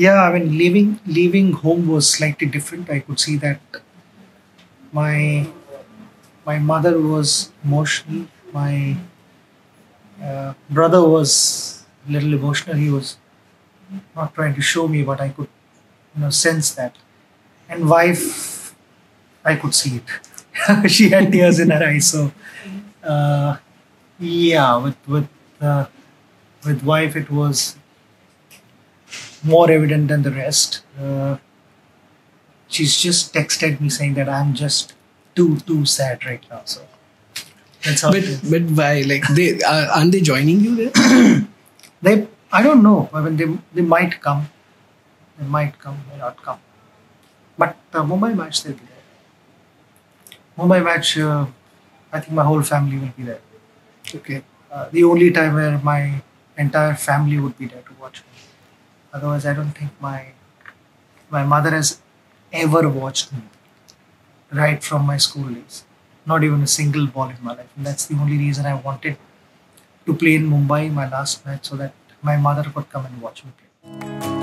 Yeah, I mean, leaving home was slightly different. I could see that my my mother was emotional. My brother was a little emotional. He was not trying to show me, but I could sense that. And wife, I could see it. She had tears in her eyes. So yeah, with wife it was more evident than the rest. She's just texted me saying that I'm just too sad right now. So that's how. But why? Like they aren't they joining you there? I don't know. I mean, they might come. They might come. May not come. But Mumbai match, they'll be there. Mumbai match, I think my whole family will be there. Okay. The only time where my entire family would be there to watch me. Otherwise, I don't think my mother has ever watched me right from my school days. Not even a single ball in my life. And that's the only reason I wanted to play in Mumbai my last match, so that my mother would come and watch me play.